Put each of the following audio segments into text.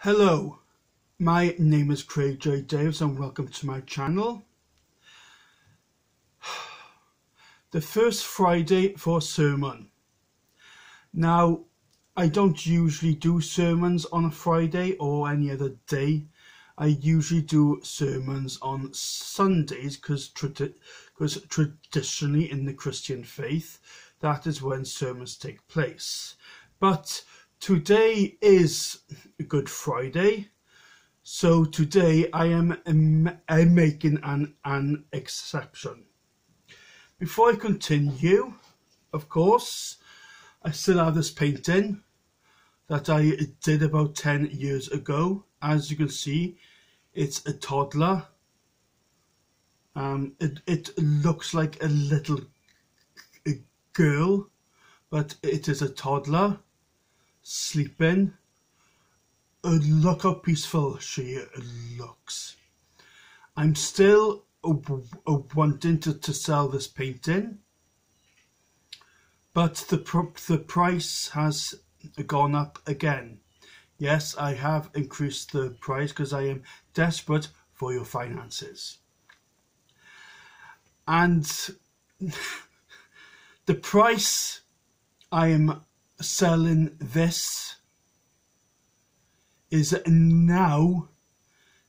Hello, my name is Craig J. Davis and welcome to my channel. The first Friday for sermon. Now, I don't usually do sermons on a Friday or any other day. I usually do sermons on Sundays because traditionally in the Christian faith, that is when sermons take place. But today is Good Friday, so today I am making an exception. Before I continue, of course, I still have this painting that I did about 10 years ago. As you can see, it's a toddler. It looks like a little girl, but it is a toddler. Sleeping. Look how peaceful she looks. I'm still wanting to sell this painting, but the price has gone up again. Yes, I have increased the price because I am desperate for your finances. And the price I am selling this is now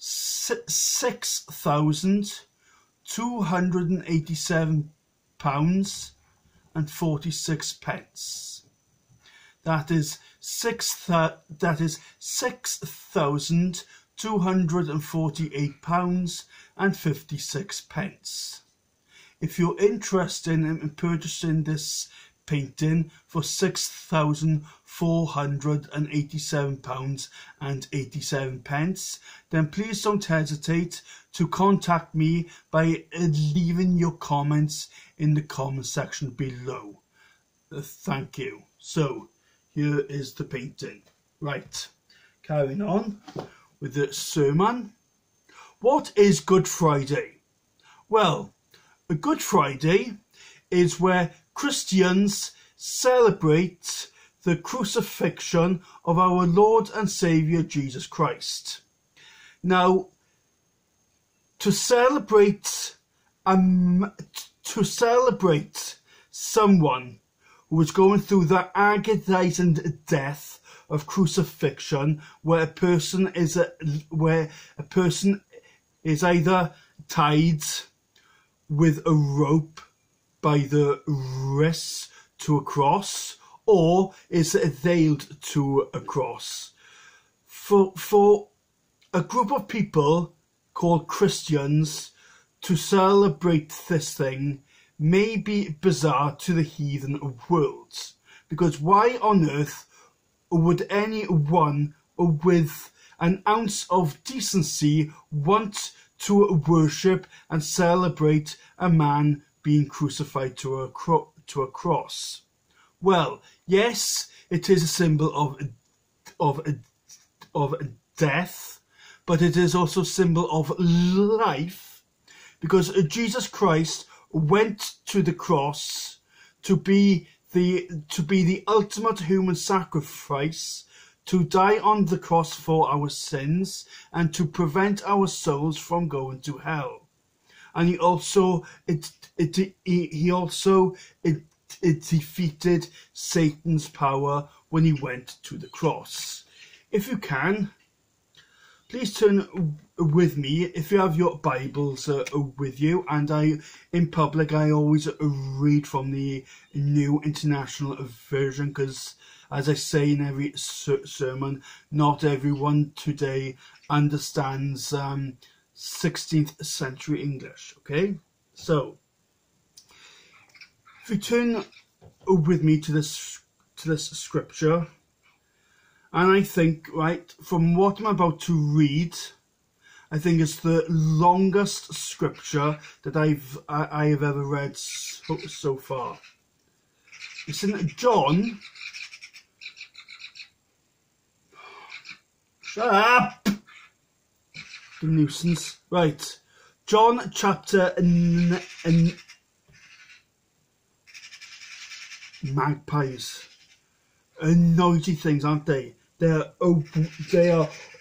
£6,287.46. That is £6,248.56. If you're interested in purchasing this painting for £6,487.87, then please don't hesitate to contact me by leaving your comments in the comment section below. Thank you. So here is the painting. Right, carrying on with the sermon. What is Good Friday? Well, a Good Friday is where Christians celebrate the crucifixion of our Lord and Saviour Jesus Christ. Now, to celebrate someone who was going through the agonizing death of crucifixion, where a person is either tied with a rope by the wrists to a cross, or is nailed to a cross. For a group of people called Christians to celebrate this thing may be bizarre to the heathen world, because why on earth would anyone with an ounce of decency want to worship and celebrate a man being crucified to a cross? Well, yes, it is a symbol of death, but it is also a symbol of life, because Jesus Christ went to the cross to be the ultimate human sacrifice, to die on the cross for our sins and to prevent our souls from going to hell. And he also defeated Satan's power when he went to the cross. If you can, please turn with me, if you have your Bibles with you. And in public I always read from the New International Version, because as I say in every sermon, not everyone today understands 16th century English. Okay, so if you turn with me to this scripture, and I think, right, from what I'm about to read, I think it's the longest scripture that I have ever read so far. It's in John. Shut up. Nuisance. Right, John chapter magpies are noisy things, aren't they? They are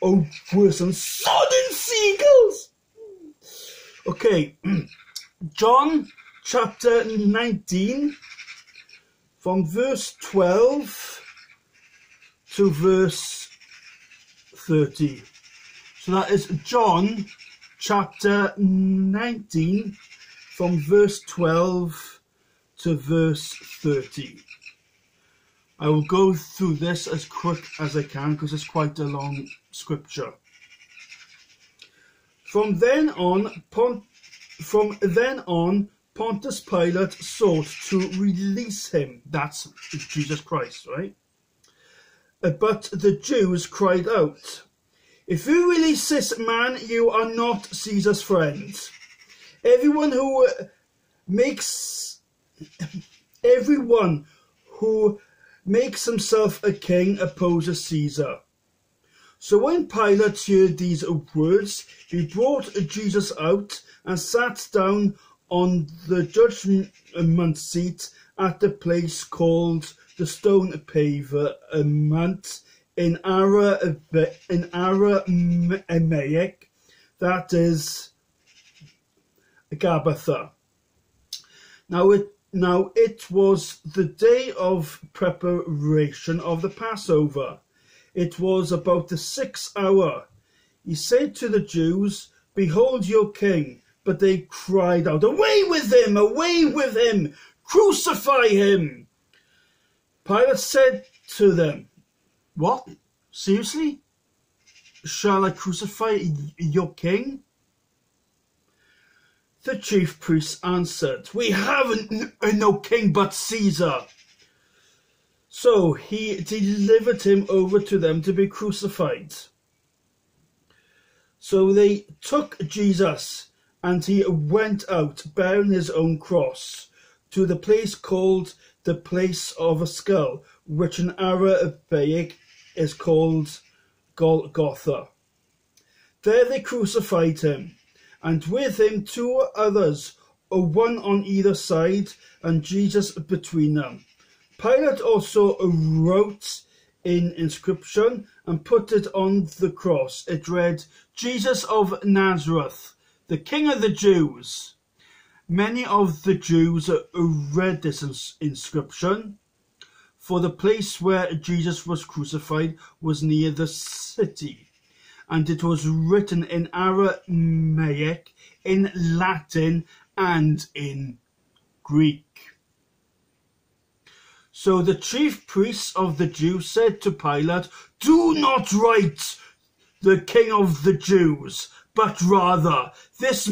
Oh, for some sodden seagulls! Okay, John chapter 19, from verse 12 to verse 30. So that is John chapter 19, from verse 12 to verse 30. I will go through this as quick as I can because it's quite a long scripture. From then on, Pontius Pilate sought to release him. That's Jesus Christ, right? But the Jews cried out, "If you release this man, you are not Caesar's friend. Everyone who makes himself a king opposes Caesar." So when Pilate heard these words, he brought Jesus out and sat down on the judgment seat at the place called the Stone Pavement in Aramaic, that is Gabbatha. Now it was the day of preparation of the Passover. It was about the 6th hour. He said to the Jews, "Behold your king." But they cried out, "Away with him! Away with him! Crucify him!" Pilate said to them, "What? Seriously? Shall I crucify your king?" The chief priests answered, "We have no king but Caesar." So he delivered him over to them to be crucified. So they took Jesus, and he went out bearing his own cross to the place called the Place of a Skull, which in Aramaic is called Golgotha. There they crucified him, and with him 2 others, one on either side, and Jesus between them. Pilate also wrote an inscription and put it on the cross. It read, "Jesus of Nazareth, the King of the Jews." Many of the Jews read this inscription, for the place where Jesus was crucified was near the city. And it was written in Aramaic, in Latin, and in Greek. So the chief priests of the Jews said to Pilate, "Do not write, 'The King of the Jews,' but rather, 'This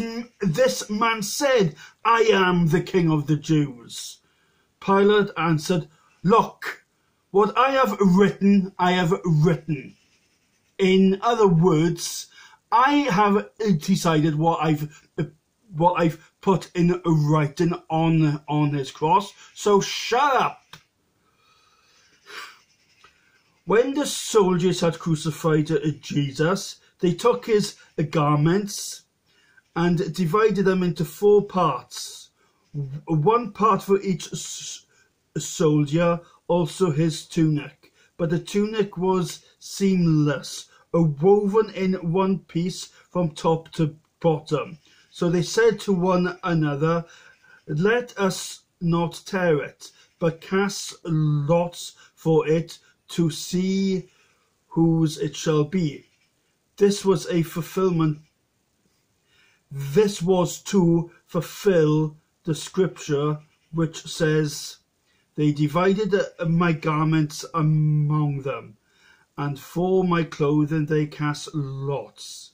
man said, I am the King of the Jews.'" Pilate answered, "Look, what I have written, I have written. In other words, I have decided what I've put in writing on his cross. So shut up." When the soldiers had crucified Jesus, they took his garments and divided them into 4 parts, 1 part for each soldier, also his tunic. But the tunic was seamless, woven in 1 piece from top to bottom. So they said to one another, "Let us not tear it, but cast lots for it to see whose it shall be." This was to fulfill the scripture which says, "They divided my garments among them, and for my clothing they cast lots."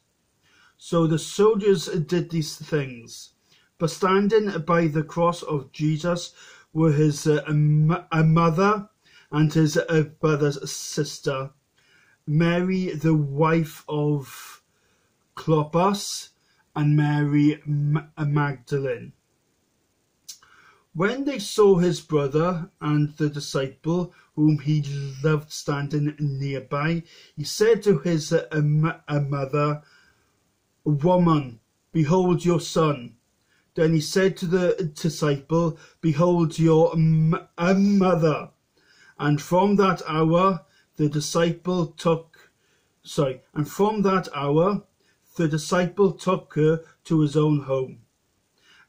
So the soldiers did these things. But standing by the cross of Jesus were his mother and his brother's sister, Mary the wife of Clopas, and Mary Magdalene. When they saw his brother and the disciple whom he loved standing nearby, he said to his mother, "Woman, behold your son." Then he said to the disciple, "Behold your mother." And from that hour the disciple took And from that hour, the disciple took her to his own home.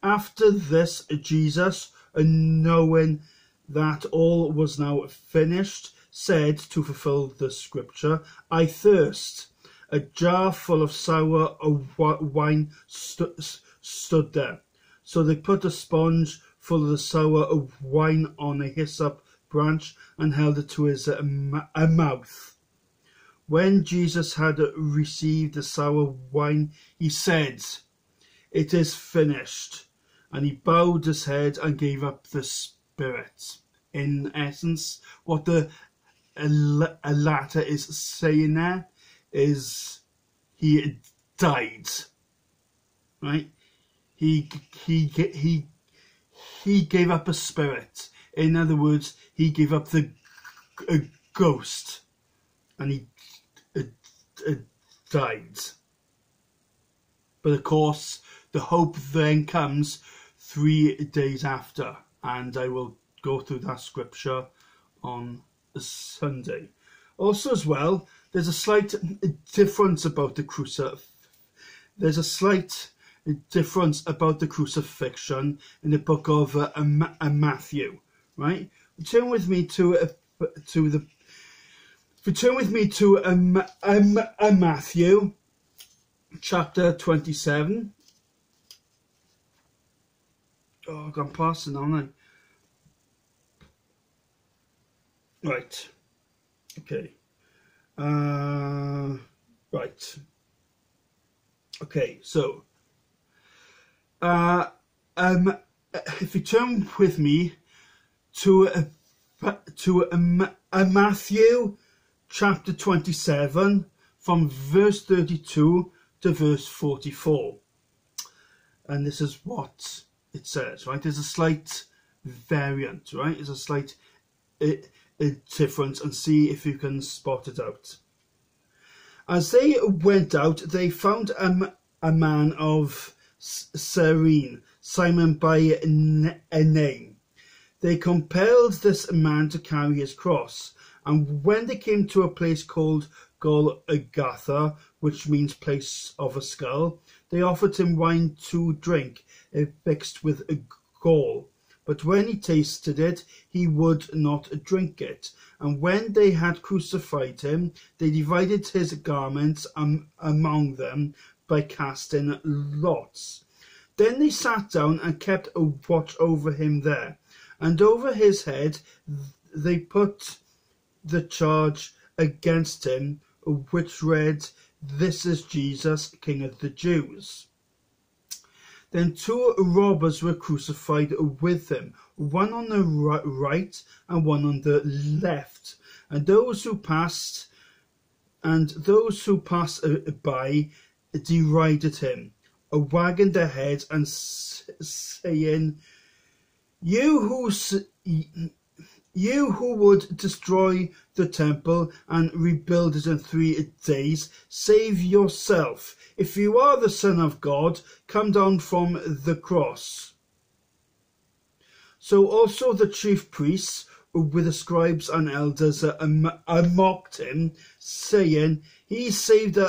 After this, Jesus, knowing that all was now finished, said, to fulfill the scripture, I thirst. A jar full of sour wine stood there. So they put a sponge full of the sour wine on a hyssop branch and held it to his mouth. When Jesus had received the sour wine, he said, It is finished. And he bowed his head and gave up the spirit. In essence, what the latter is saying there is he died, right? He gave up a spirit. In other words, he gave up the ghost, and he died. But of course, the hope then comes 3 days after, and I will go through that scripture on Sunday. Also as well, there's a slight difference about the crucifixion in the book of Matthew, right? Turn with me to Matthew chapter 27. Oh, I've gone past it, haven't I? Right. Okay. Right. Okay, so if you turn with me to Matthew chapter 27 from verse 32 to verse 44, and this is what it says, right? There's a slight variant, right? There's a slight difference, and see if you can spot it out. As they went out, they found a man of Cyrene, Simon by name. They compelled this man to carry his cross, and when they came to a place called Golgotha, which means place of a skull, they offered him wine to drink, mixed with gall. But when he tasted it, he would not drink it. And when they had crucified him, they divided his garments among them by casting lots. Then they sat down and kept a watch over him there. And over his head they put the charge against him, which read, This is Jesus, King of the Jews. Then two robbers were crucified with him, one on the right and one on the left. And those who passed by derided him, wagging their heads and saying, "You who would destroy the temple and rebuild it in 3 days, save yourself. If you are the Son of God, come down from the cross." So also the chief priests with the scribes and elders mocked him, saying, "He saved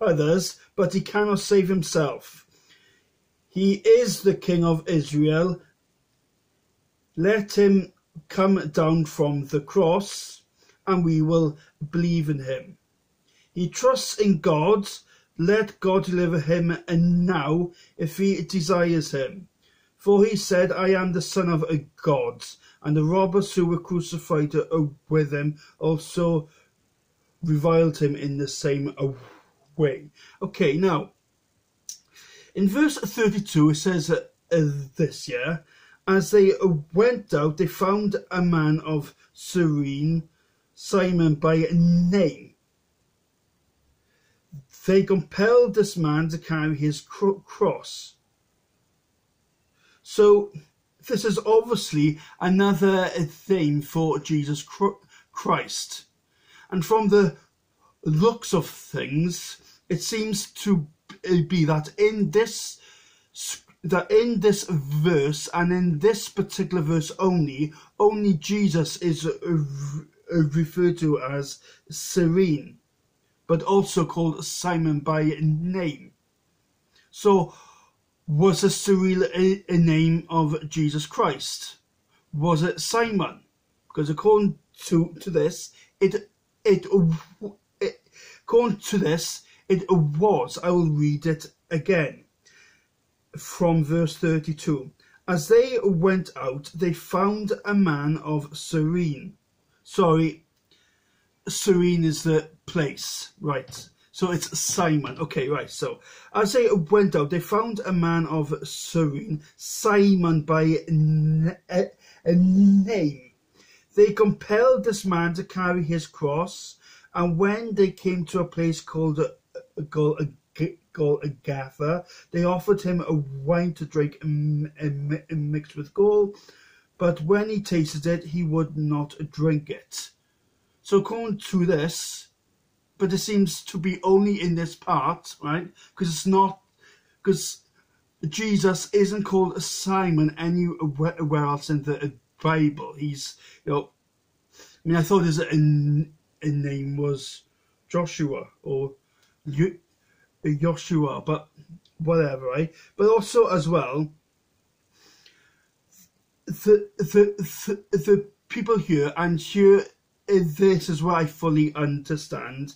others, but he cannot save himself. He is the King of Israel. Let him come down from the cross, and we will believe in him. He trusts in God. Let God deliver him now, if he desires him. For he said, I am the Son of God." And the robbers who were crucified with him also reviled him in the same way. Okay, now, in verse 32, it says this, yeah? As they went out, they found a man of Cyrene, Simon by name. They compelled this man to carry his cross. So this is obviously another theme for Jesus Christ. And from the looks of things, it seems to be that in this verse, and in this particular verse only Jesus is referred to as Cyrene. but also called Simon by name. So, was it still a name of Jesus Christ? Was it Simon? Because according to this, it was. I will read it again from verse 32. As they went out, they found a man of Cyrene. Sorry, Cyrene is the place, right? So it's Simon. Okay, right. So as they went out, they found a man of Cyrene, Simon by name. They compelled this man to carry his cross, and when they came to a place called Golgotha, they offered him a wine to drink mixed with gall, but when he tasted it, he would not drink it. So according to this, but it seems to be only in this part, right? Because it's not, because Jesus isn't called Simon anywhere else in the Bible. He's, you know, I mean, I thought his name was Joshua or Joshua, but whatever, right? But also as well, the people here and here. This is where I fully understand.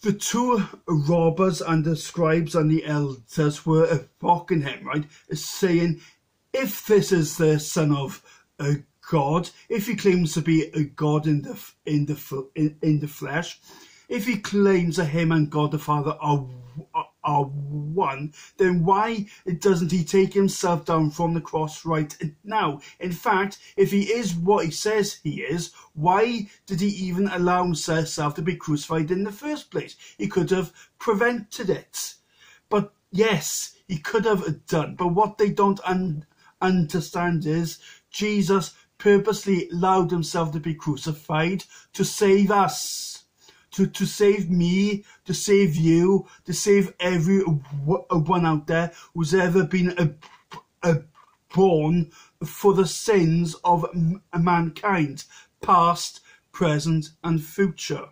The two robbers and the scribes and the elders were mocking him, right? Saying, if this is the Son of God, if he claims to be a God in the flesh, if he claims that him and God the Father are one, then why doesn't he take himself down from the cross right now? In fact, if he is what he says he is, why did he even allow himself to be crucified in the first place? He could have prevented it. But yes, he could have done. But what they don't understand is Jesus purposely allowed himself to be crucified to save us. To save me, to save you, to save everyone out there who's ever been born for the sins of mankind, past, present and future.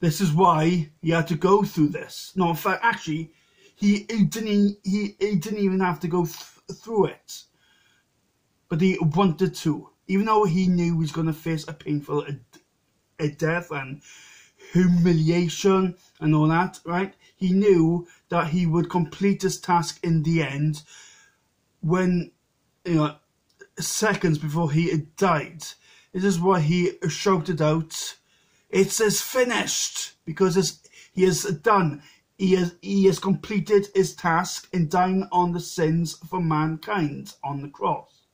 This is why he had to go through this. No, in fact, actually, he didn't even have to go through it. But he wanted to, even though he knew he was going to face a painful death and humiliation and all that, right? He knew that he would complete his task in the end when, you know, seconds before he had died. This is why he shouted out, "It is finished," because he is done. He has completed his task in dying on the sins for mankind on the cross.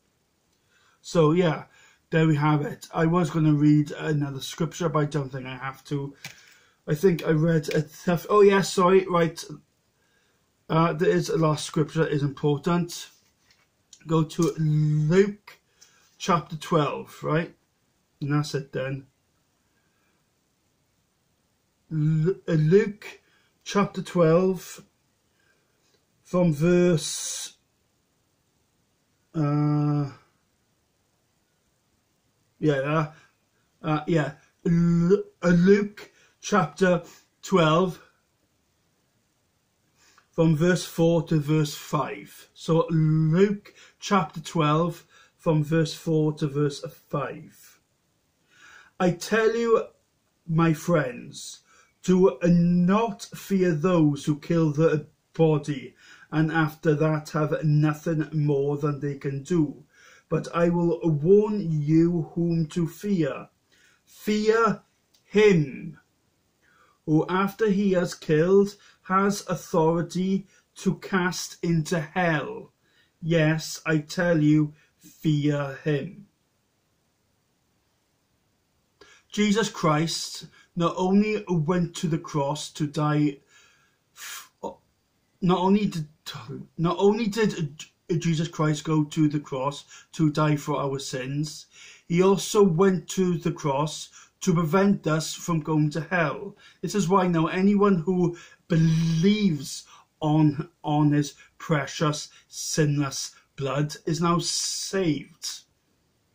So, yeah. There we have it. I was going to read another scripture, but I don't think I have to. I think I read a... Oh, yeah, sorry, right. There is a last scripture that is important. Go to Luke chapter 12, right? And that's it then. Luke chapter 12 from verse... Luke chapter 12 from verse 4 to verse 5. So Luke chapter 12 from verse 4 to verse 5. I tell you, my friends, do not fear those who kill the body and after that have nothing more than they can do. But I will warn you whom to fear. Fear him who, after he has killed, has authority to cast into hell. Yes, I tell you, fear him. Jesus Christ not only went to the cross to die, not only did Jesus Christ go to the cross to die for our sins, he also went to the cross to prevent us from going to hell. This is why now anyone who believes on his precious sinless blood is now saved.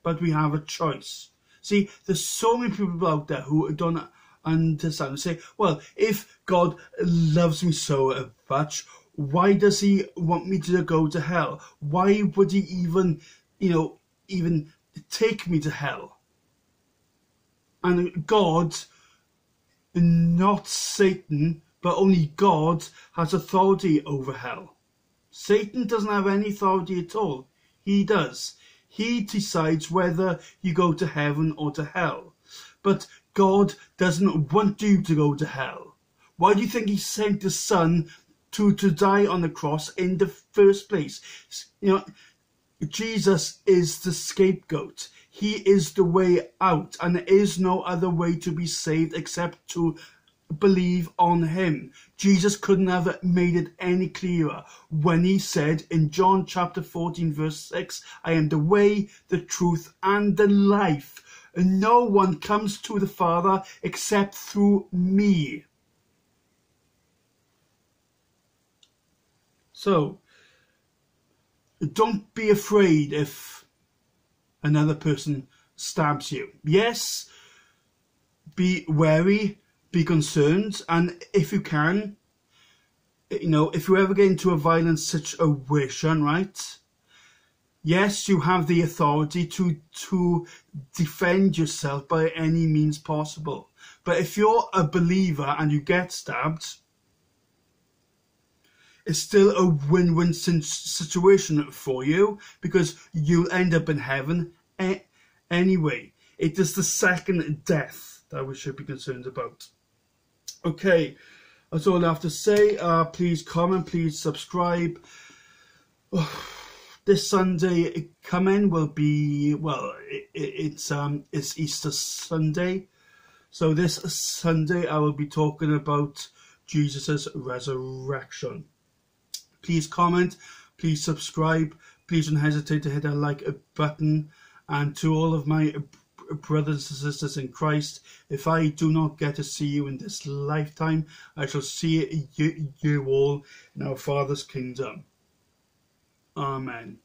But we have a choice. See, there's so many people out there who don't and to stand and say, well, if God loves me so much, why does he want me to go to hell? Why would he even take me to hell? And God, not Satan, but only God, has authority over hell. Satan doesn't have any authority at all. He does. He decides whether you go to heaven or to hell. But God doesn't want you to go to hell. Why do you think he sent the Son to die on the cross in the first place? Jesus is the scapegoat. He is the way out, and there is no other way to be saved except to believe on him. Jesus couldn't have made it any clearer when he said in John chapter 14 verse 6, I am the way, the truth, and the life. And no one comes to the Father except through me. So, don't be afraid if another person stabs you. Yes, be wary, be concerned, and if you can, if you ever get into a violent situation, right? Yes, you have the authority to defend yourself by any means possible. But if you're a believer and you get stabbed, it's still a win-win situation for you, because you'll end up in heaven anyway. It is the second death that we should be concerned about. Okay, that's all I have to say. Please comment, please subscribe. This Sunday coming will be, well, it's Easter Sunday. So this Sunday I will be talking about Jesus' resurrection. Please comment, please subscribe, please don't hesitate to hit that like button. And to all of my brothers and sisters in Christ, if I do not get to see you in this lifetime, I shall see you all in our Father's kingdom. Amen.